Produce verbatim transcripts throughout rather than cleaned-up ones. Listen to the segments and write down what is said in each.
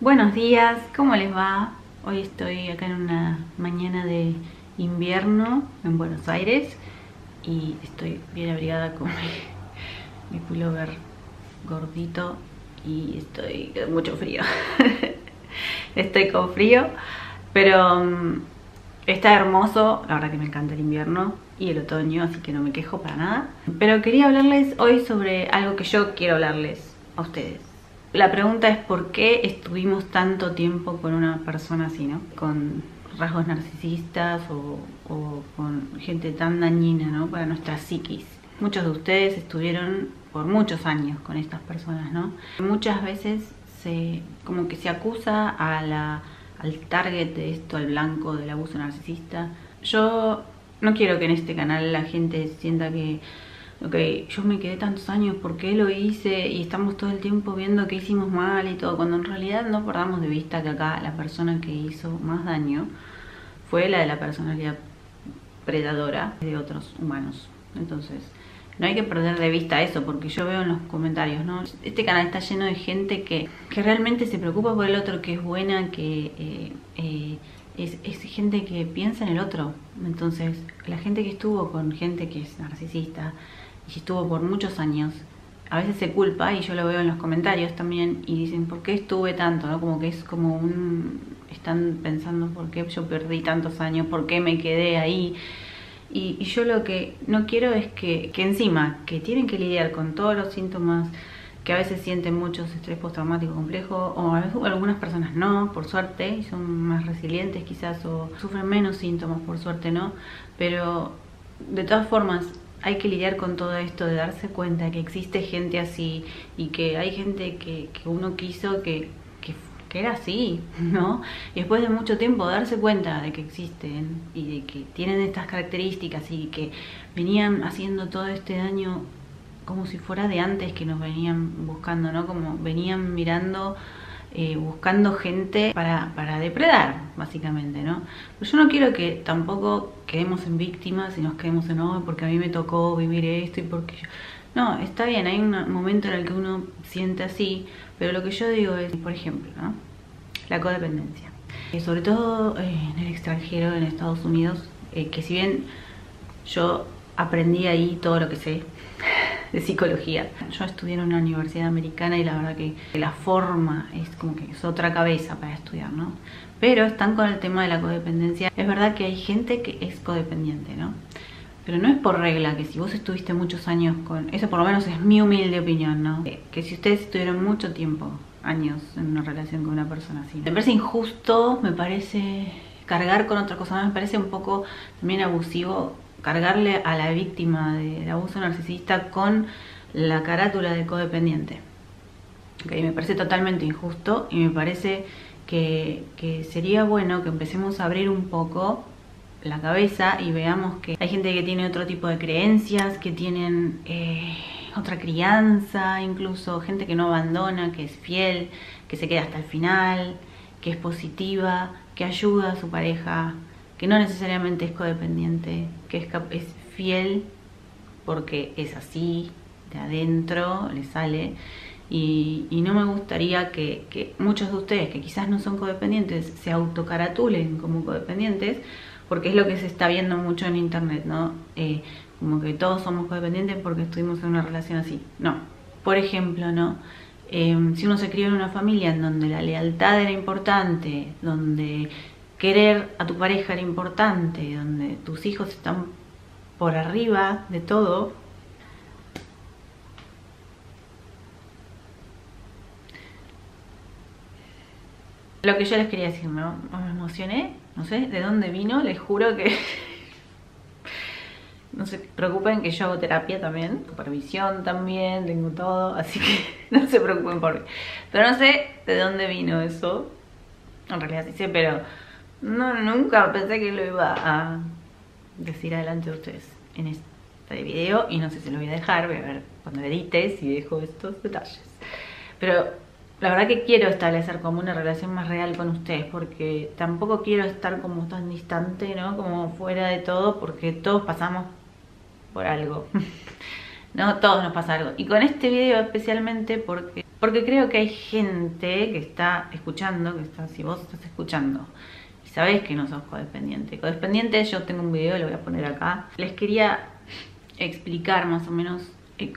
Buenos días, ¿cómo les va? Hoy estoy acá en una mañana de invierno en Buenos Aires y estoy bien abrigada con mi, mi pullover gordito y estoy con mucho frío. Estoy con frío, pero um, está hermoso. La verdad que me encanta el invierno y el otoño, así que no me quejo para nada. Pero quería hablarles hoy sobre algo que yo quiero hablarles a ustedes. La pregunta es por qué estuvimos tanto tiempo con una persona así, ¿no? Con rasgos narcisistas o, o con gente tan dañina, ¿no? Para nuestra psiquis. Muchos de ustedes estuvieron por muchos años con estas personas, ¿no? Muchas veces se, como que se acusa a la, al target de esto, al blanco del abuso narcisista. Yo no quiero que en este canal la gente sienta que... ok, yo me quedé tantos años, ¿por qué lo hice? Y estamos todo el tiempo viendo que hicimos mal y todo, cuando en realidad no perdamos de vista que acá la persona que hizo más daño fue la de la personalidad predadora de otros humanos. Entonces, no hay que perder de vista eso, porque yo veo en los comentarios, ¿no? Este canal está lleno de gente que, que realmente se preocupa por el otro, que es buena, que... Eh, eh, Es, es gente que piensa en el otro. Entonces, la gente que estuvo con gente que es narcisista y que estuvo por muchos años, a veces se culpa, y yo lo veo en los comentarios también, y dicen, ¿por qué estuve tanto? ¿No? Como que es como un... están pensando, ¿por qué yo perdí tantos años? ¿Por qué me quedé ahí? Y, y yo lo que no quiero es que, que encima, que tienen que lidiar con todos los síntomas, que a veces sienten muchos estrés postraumático complejo, o a veces, algunas personas no, por suerte, y son más resilientes quizás, o sufren menos síntomas, por suerte, ¿no? Pero de todas formas hay que lidiar con todo esto, de darse cuenta que existe gente así y que hay gente que, que uno quiso que, que, que era así, ¿no? Y después de mucho tiempo darse cuenta de que existen y de que tienen estas características y que venían haciendo todo este daño como si fuera de antes, que nos venían buscando, ¿no? Como venían mirando, eh, buscando gente para, para depredar, básicamente, ¿no? Pero yo no quiero que tampoco quedemos en víctimas y nos quedemos en, oh, porque a mí me tocó vivir esto y porque yo... No, está bien, hay un momento en el que uno siente así, pero lo que yo digo es, por ejemplo, ¿no? La codependencia. Eh, sobre todo eh, en el extranjero, en Estados Unidos, eh, que si bien yo aprendí ahí todo lo que sé de psicología. Yo estudié en una universidad americana y la verdad que la forma es como que es otra cabeza para estudiar, ¿no? Pero están con el tema de la codependencia. Es verdad que hay gente que es codependiente, ¿no? Pero no es por regla que si vos estuviste muchos años con... Eso por lo menos es mi humilde opinión, ¿no? Que si ustedes estuvieron mucho tiempo, años, en una relación con una persona así, ¿no? Me parece injusto, me parece cargar con otra cosa, me parece un poco también abusivo cargarle a la víctima de, de abuso narcisista con la carátula de codependiente. Okay, me parece totalmente injusto y me parece que, que sería bueno que empecemos a abrir un poco la cabeza y veamos que hay gente que tiene otro tipo de creencias, que tienen eh, otra crianza, incluso gente que no abandona, que es fiel, que se queda hasta el final, que es positiva, que ayuda a su pareja, que no necesariamente es codependiente, que es, es fiel porque es así, de adentro, le sale. Y, y no me gustaría que, que muchos de ustedes que quizás no son codependientes se autocaratulen como codependientes, porque es lo que se está viendo mucho en internet, ¿no? Eh, como que todos somos codependientes porque estuvimos en una relación así. No, por ejemplo, ¿no? Eh, si uno se crió en una familia en donde la lealtad era importante, donde... querer a tu pareja era importante, donde tus hijos están por arriba de todo, lo que yo les quería decir, ¿no? Me emocioné, no sé de dónde vino, les juro que no se preocupen que yo hago terapia también, supervisión también, tengo todo, así que no se preocupen por mí, pero no sé de dónde vino eso, en realidad sí sé, pero no, nunca pensé que lo iba a decir adelante de ustedes en este video, y no sé si lo voy a dejar, voy a ver cuando lo edite si dejo estos detalles. Pero la verdad que quiero establecer como una relación más real con ustedes, porque tampoco quiero estar como tan distante, ¿no? Como fuera de todo, porque todos pasamos por algo. No, todos nos pasa algo. Y con este video especialmente porque... porque creo que hay gente que está escuchando, que está, si vos estás escuchando y sabés que no sos codependiente. Codependiente, yo tengo un video, lo voy a poner acá. Les quería explicar más o menos, eh,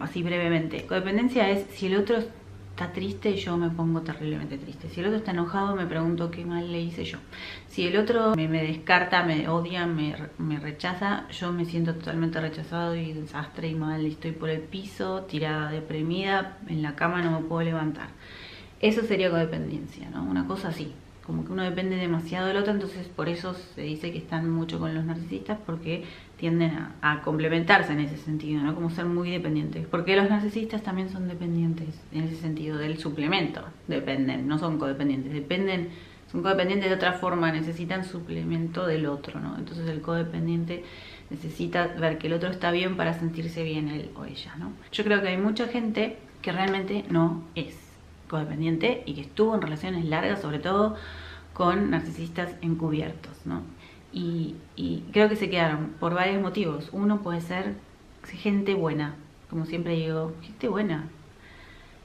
así brevemente. Codependencia es si el otro está triste, yo me pongo terriblemente triste. Si el otro está enojado, me pregunto qué mal le hice yo. Si el otro me, me descarta, me odia, me, me rechaza, yo me siento totalmente rechazado y desastre y mal. Estoy por el piso, tirada, deprimida, en la cama no me puedo levantar. Eso sería codependencia, ¿no? Una cosa así. Como que uno depende demasiado del otro, entonces por eso se dice que están mucho con los narcisistas, porque tienden a, a complementarse en ese sentido, ¿no? Como ser muy dependientes. Porque los narcisistas también son dependientes en ese sentido, del suplemento. Dependen, no son codependientes, dependen, son codependientes de otra forma, necesitan suplemento del otro, ¿no? Entonces el codependiente necesita ver que el otro está bien para sentirse bien él o ella, ¿no? Yo creo que hay mucha gente que realmente no es codependiente y que estuvo en relaciones largas, sobre todo con narcisistas encubiertos, ¿no? Y, y creo que se quedaron por varios motivos. Uno puede ser gente buena, como siempre digo, gente buena.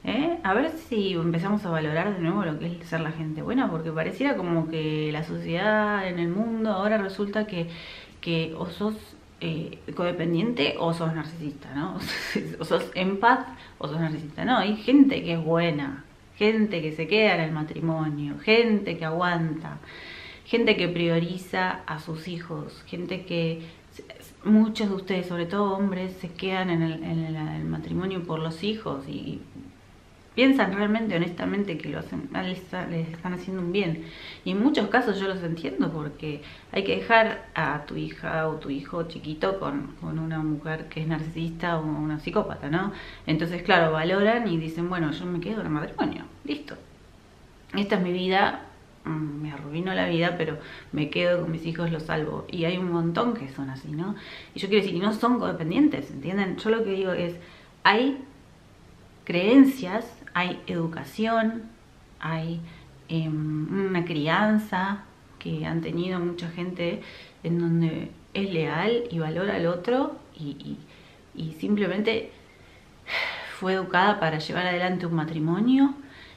¿Eh? A ver si empezamos a valorar de nuevo lo que es ser la gente buena, porque pareciera como que la sociedad en el mundo ahora resulta que, que o sos Eh, codependiente o sos narcisista, ¿no? O sos empath o sos narcisista. No, hay gente que es buena, gente que se queda en el matrimonio, gente que aguanta, gente que prioriza a sus hijos, gente que... Muchos de ustedes, sobre todo hombres, se quedan en el, en el, el matrimonio por los hijos y, y piensan realmente, honestamente, que lo hacen, les, les están haciendo un bien. Y en muchos casos yo los entiendo, porque hay que dejar a tu hija o tu hijo chiquito con, con una mujer que es narcisista o una psicópata, ¿no? Entonces, claro, valoran y dicen, bueno, yo me quedo en el matrimonio, listo. Esta es mi vida, me arruinó la vida, pero me quedo con mis hijos, los salvo. Y hay un montón que son así, ¿no? Y yo quiero decir, no son codependientes, ¿entienden? Yo lo que digo es, hay creencias, hay educación, hay eh, una crianza que han tenido mucha gente en donde es leal y valora al otro y, y, y simplemente fue educada para llevar adelante un matrimonio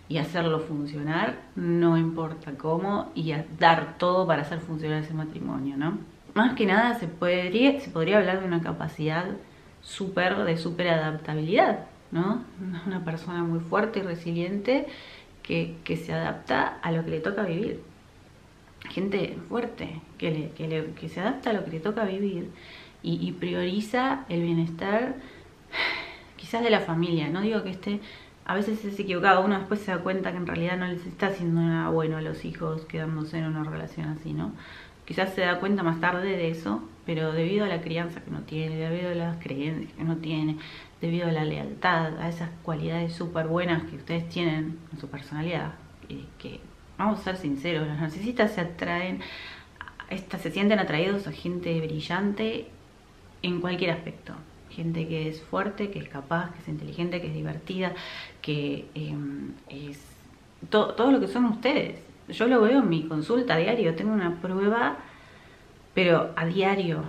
y hacerlo funcionar, no importa cómo, y a dar todo para hacer funcionar ese matrimonio, ¿no? Más que nada se podría, se podría hablar de una capacidad súper de súper adaptabilidad, ¿no? Una persona muy fuerte y resiliente que, que se adapta a lo que le toca vivir. Gente fuerte que, le, que, le, que se adapta a lo que le toca vivir y, y prioriza el bienestar quizás de la familia. No digo que esté, a veces es equivocado, uno después se da cuenta que en realidad no les está haciendo nada bueno a los hijos quedándose en una relación así, ¿no? Quizás se da cuenta más tarde de eso, pero debido a la crianza que no tiene, debido a las creencias que no tiene, debido a la lealtad, a esas cualidades súper buenas que ustedes tienen en su personalidad, que, que vamos a ser sinceros, los narcisistas se atraen, se sienten atraídos a gente brillante en cualquier aspecto. Gente que es fuerte, que es capaz, que es inteligente, que es divertida, que eh, es to, todo lo que son ustedes. Yo lo veo en mi consulta a diario, tengo una prueba, pero a diario.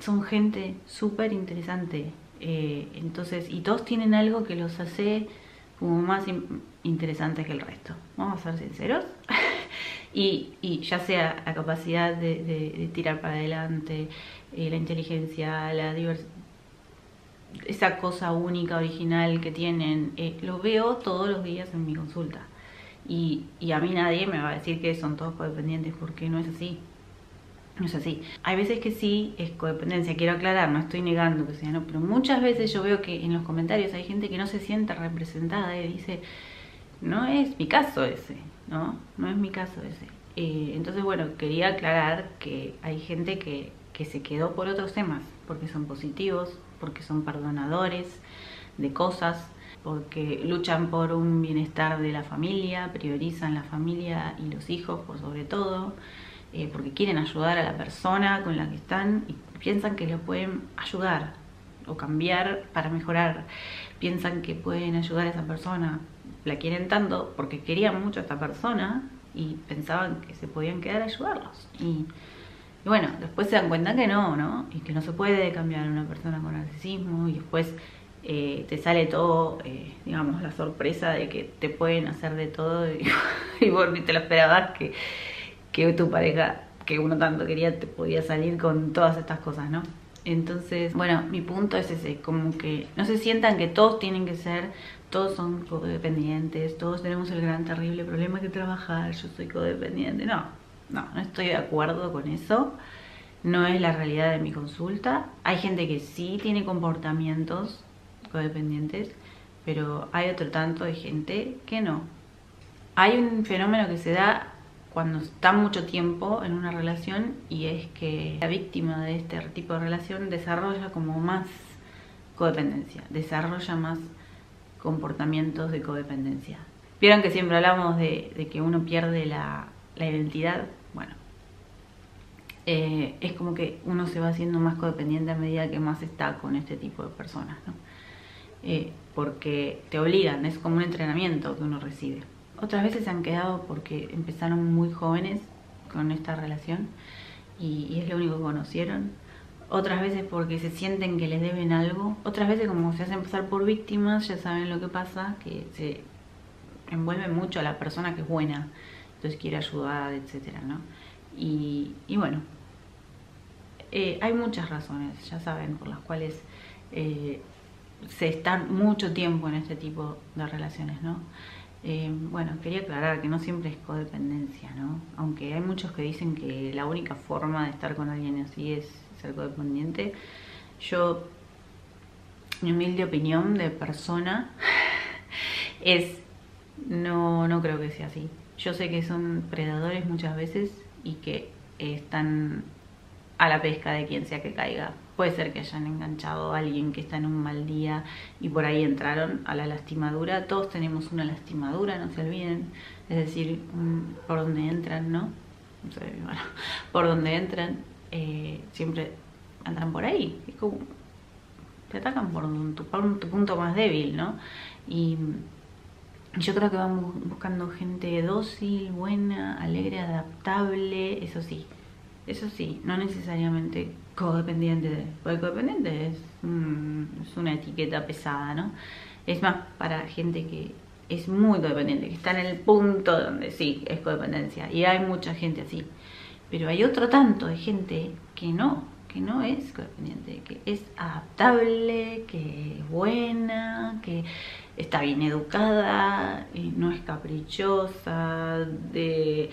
Son gente súper interesante. Eh, entonces, y todos tienen algo que los hace como más in interesantes que el resto, vamos a ser sinceros. y, y ya sea la capacidad de, de, de tirar para adelante, eh, la inteligencia, la diversidad, esa cosa única, original que tienen, eh, lo veo todos los días en mi consulta. Y, y a mí nadie me va a decir que son todos codependientes, porque no es así. No es así. Hay veces que sí es codependencia, quiero aclarar, no estoy negando que sea, no, pero muchas veces yo veo que en los comentarios hay gente que no se siente representada y dice, no es mi caso ese, ¿no? No es mi caso ese. Eh, entonces, bueno, quería aclarar que hay gente que, que se quedó por otros temas, porque son positivos, porque son perdonadores de cosas, porque luchan por un bienestar de la familia, priorizan la familia y los hijos por sobre todo. Eh, porque quieren ayudar a la persona con la que están y piensan que lo pueden ayudar o cambiar para mejorar. Piensan que pueden ayudar a esa persona, la quieren tanto porque querían mucho a esta persona y pensaban que se podían quedar a ayudarlos. Y, y bueno, después se dan cuenta que no, ¿no? Y que no se puede cambiar a una persona con narcisismo y después eh, te sale todo, eh, digamos, la sorpresa de que te pueden hacer de todo y, y vos ni te lo esperabas que, que tu pareja, que uno tanto quería, te podía salir con todas estas cosas, ¿no? Entonces, bueno, mi punto es ese, como que no se sientan que todos tienen que ser, todos son codependientes, todos tenemos el gran terrible problema que trabajar, yo soy codependiente. No, no, no estoy de acuerdo con eso, no es la realidad de mi consulta. Hay gente que sí tiene comportamientos codependientes, pero hay otro tanto de gente que no. Hay un fenómeno que se da cuando está mucho tiempo en una relación, y es que la víctima de este tipo de relación desarrolla como más codependencia, desarrolla más comportamientos de codependencia. ¿Vieron que siempre hablamos de, de que uno pierde la, la identidad? Bueno, eh, es como que uno se va haciendo más codependiente a medida que más está con este tipo de personas, ¿no? Eh, porque te obligan, es como un entrenamiento que uno recibe. Otras veces se han quedado porque empezaron muy jóvenes con esta relación y, y es lo único que conocieron. Otras veces porque se sienten que les deben algo. Otras veces como se hacen pasar por víctimas, ya saben lo que pasa, que se envuelve mucho a la persona que es buena, entonces quiere ayudar, etcétera, ¿no? Y, y bueno, eh, hay muchas razones, ya saben, por las cuales eh, se están mucho tiempo en este tipo de relaciones, ¿no? Eh, bueno, quería aclarar que no siempre es codependencia, ¿no? Aunque hay muchos que dicen que la única forma de estar con alguien así es ser codependiente. Yo, mi humilde opinión de persona es, no, no creo que sea así. Yo sé que son predadores muchas veces y que están a la pesca de quien sea que caiga. Puede ser que hayan enganchado a alguien que está en un mal día y por ahí entraron a la lastimadura. Todos tenemos una lastimadura, no se olviden. Es decir, por donde entran, ¿no? No sé, bueno, por donde entran, eh, siempre andan por ahí. Es como, te atacan por tu, por tu punto más débil, ¿no? Y yo creo que vamos buscando gente dócil, buena, alegre, adaptable, eso sí. Eso sí, no necesariamente codependiente, porque codependiente es, mm, es una etiqueta pesada, ¿no? Es más para gente que es muy codependiente, que está en el punto donde sí, es codependencia. Y hay mucha gente así. Pero hay otro tanto de gente que no, que no es codependiente, que es adaptable, que es buena, que está bien educada, y no es caprichosa, de...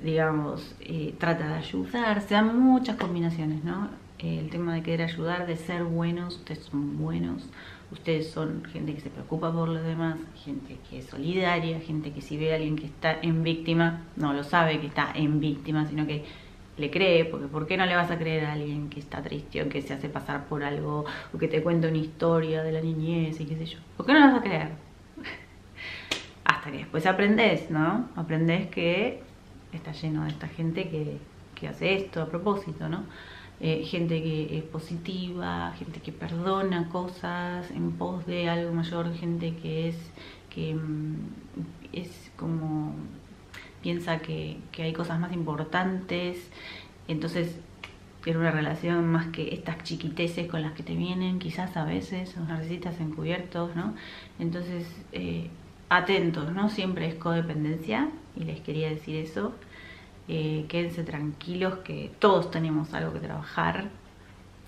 digamos, eh, trata de ayudar, se dan muchas combinaciones, ¿no? Eh, el tema de querer ayudar, de ser buenos, ustedes son buenos, ustedes son gente que se preocupa por los demás, gente que es solidaria, gente que si ve a alguien que está en víctima, no lo sabe que está en víctima, sino que le cree, porque ¿por qué no le vas a creer a alguien que está triste o que se hace pasar por algo o que te cuenta una historia de la niñez y qué sé yo? ¿Por qué no le vas a creer? Hasta que después aprendés, ¿no? Aprendés que está lleno de esta gente que, que hace esto a propósito, ¿no? Eh, gente que es positiva, gente que perdona cosas en pos de algo mayor, gente que es que es como piensa que, que hay cosas más importantes. Entonces tiene una relación más que estas chiquiteces con las que te vienen, quizás a veces son narcisistas encubiertos, ¿no? Entonces eh, atentos, no siempre es codependencia, y les quería decir eso. Eh, quédense tranquilos que todos tenemos algo que trabajar.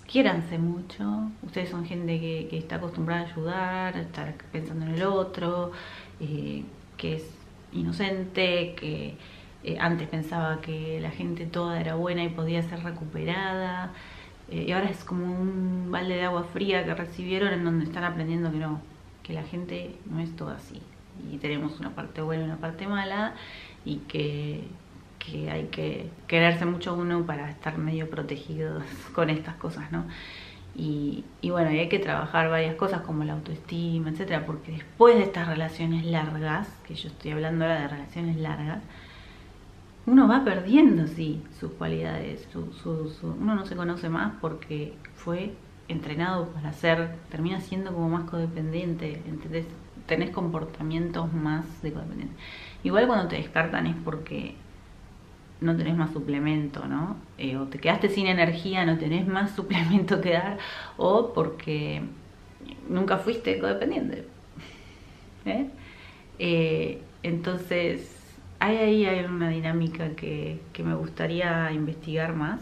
Quiéranse mucho. Ustedes son gente que, que está acostumbrada a ayudar, a estar pensando en el otro, eh, que es inocente, que eh, antes pensaba que la gente toda era buena y podía ser recuperada. Eh, y ahora es como un balde de agua fría que recibieron, en donde están aprendiendo que no, que la gente no es toda así. Y tenemos una parte buena y una parte mala, y que, que hay que quererse mucho uno para estar medio protegidos con estas cosas, ¿no? Y, y bueno, y hay que trabajar varias cosas como la autoestima, etcétera, porque después de estas relaciones largas, que yo estoy hablando ahora de relaciones largas, uno va perdiendo, sí, sus cualidades, su, su, su, uno no se conoce más porque fue entrenado para ser, termina siendo como más codependiente, ¿entendés? Tenés comportamientos más de codependiente. Igual cuando te descartan es porque no tenés más suplemento, ¿no? Eh, o te quedaste sin energía, no tenés más suplemento que dar, o porque nunca fuiste codependiente. ¿Eh? Eh, entonces, hay ahí hay una dinámica que, que me gustaría investigar más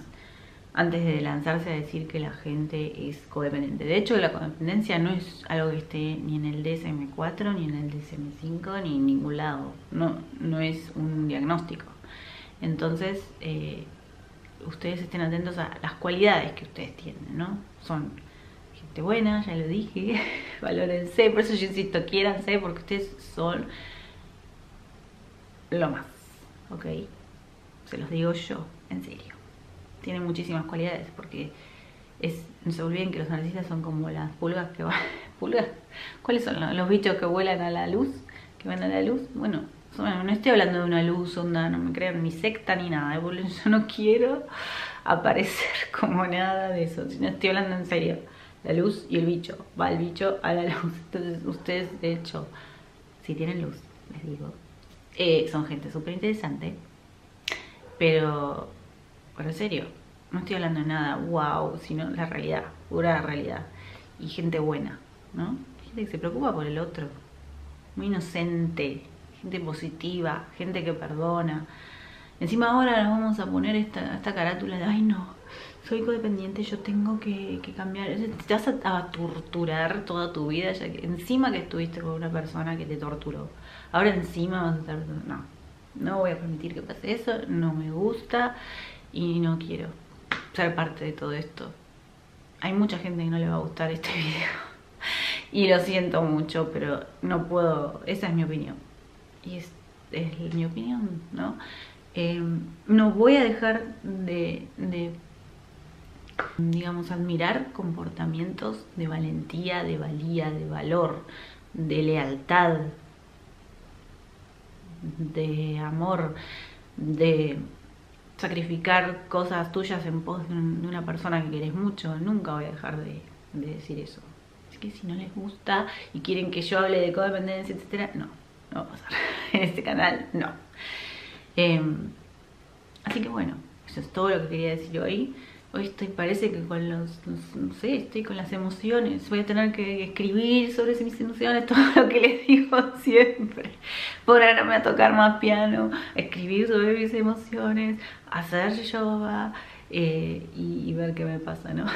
antes de lanzarse a decir que la gente es codependiente. De hecho, la codependencia no es algo que esté ni en el D S M cuatro, ni en el D S M cinco, ni en ningún lado. No, no es un diagnóstico. Entonces, eh, ustedes estén atentos a las cualidades que ustedes tienen, ¿no? Son gente buena, ya lo dije, valórense, por eso yo insisto, quiéranse, porque ustedes son lo más, ¿ok? Se los digo yo, en serio. Tienen muchísimas cualidades, porque es, no se olviden que los narcisistas son como las pulgas que van... ¿Pulgas? ¿Cuáles son los, los bichos que vuelan a la luz? ¿Que van a la luz? Bueno, son, no estoy hablando de una luz, onda, no me crean, ni secta ni nada. Yo no quiero aparecer como nada de eso, sino estoy hablando en serio. La luz y el bicho, va el bicho a la luz. Entonces ustedes, de hecho, si tienen luz, les digo, eh, son gente súper interesante, pero... Pero en serio, no estoy hablando de nada wow, sino la realidad, pura realidad. Y gente buena, ¿no? Gente que se preocupa por el otro, muy inocente, gente positiva, gente que perdona. Encima ahora nos vamos a poner esta, esta carátula de, ay no, soy codependiente, yo tengo que, que cambiar. Te vas a, a torturar toda tu vida, ya que encima que estuviste con una persona que te torturó. Ahora encima vas a estar... No, no voy a permitir que pase eso, no me gusta... Y no quiero ser parte de todo esto. Hay mucha gente que no le va a gustar este video. Y lo siento mucho, pero no puedo... Esa es mi opinión. Y es, es mi opinión, ¿no? Eh, no voy a dejar de, de, digamos, admirar comportamientos de valentía, de valía, de valor, de lealtad, de amor, de... sacrificar cosas tuyas en pos de una persona que querés mucho. Nunca voy a dejar de, de decir eso. Así que si no les gusta y quieren que yo hable de codependencia, etcétera, no, no va a pasar. En este canal, no. Eh, así que bueno, eso es todo lo que quería decir hoy. Hoy estoy, parece que con los, los, no sé, estoy con las emociones. Voy a tener que escribir sobre mis emociones, todo lo que les digo siempre. Ponerme a tocar más piano, escribir sobre mis emociones, hacer yoga eh, y, y ver qué me pasa, ¿no?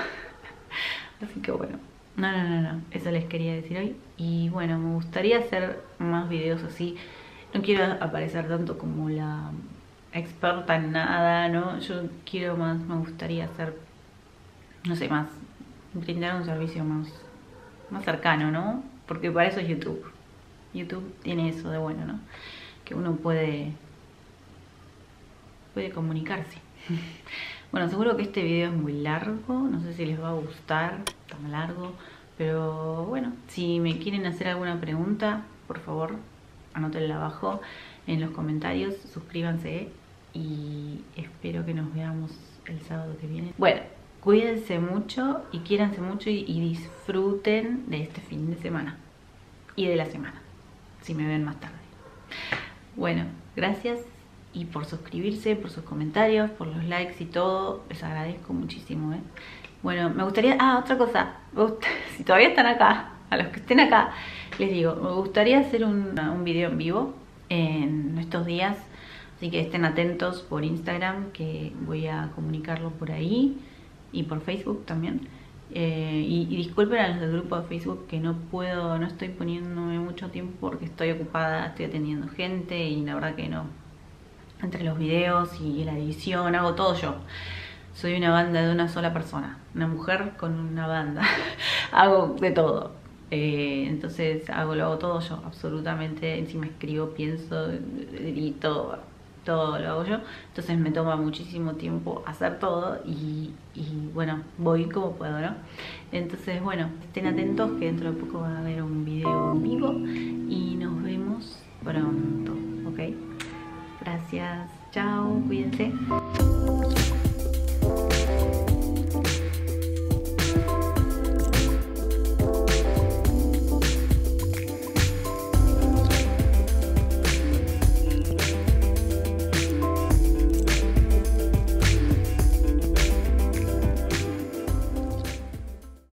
Así que bueno, no, no, no, no, eso les quería decir hoy. Y bueno, me gustaría hacer más videos así. No quiero aparecer tanto como la... experta en nada, ¿no? Yo quiero más, me gustaría hacer, no sé, más, brindar un servicio más, más cercano, ¿no? Porque para eso es YouTube. YouTube tiene eso de bueno, ¿no? Que uno puede, puede comunicarse. Bueno, seguro que este video es muy largo, no sé si les va a gustar tan largo, pero bueno, si me quieren hacer alguna pregunta, por favor, anótenla abajo en los comentarios, suscríbanse y espero que nos veamos el sábado que viene. Bueno, cuídense mucho y quiéranse mucho y, y disfruten de este fin de semana y de la semana, si me ven más tarde. Bueno, gracias y por suscribirse, por sus comentarios, por los likes y todo, les agradezco muchísimo, ¿eh? Bueno, me gustaría... Ah, otra cosa, si todavía están acá, a los que estén acá, les digo, me gustaría hacer un, un video en vivo en estos días, así que estén atentos por Instagram, que voy a comunicarlo por ahí y por Facebook también. eh, y, y disculpen a los del grupo de Facebook que no puedo, no estoy poniéndome mucho tiempo porque estoy ocupada, estoy atendiendo gente y la verdad que no, entre los videos y la edición hago todo yo. Soy una banda de una sola persona, una mujer con una banda. Hago de todo. Eh, entonces hago, lo hago todo yo, absolutamente. Encima escribo, pienso y todo, todo lo hago yo. Entonces me toma muchísimo tiempo hacer todo y, y bueno, voy como puedo, ¿no? Entonces bueno, estén atentos que dentro de poco va a haber un video conmigo y nos vemos pronto, ¿ok? Gracias, chao, cuídense.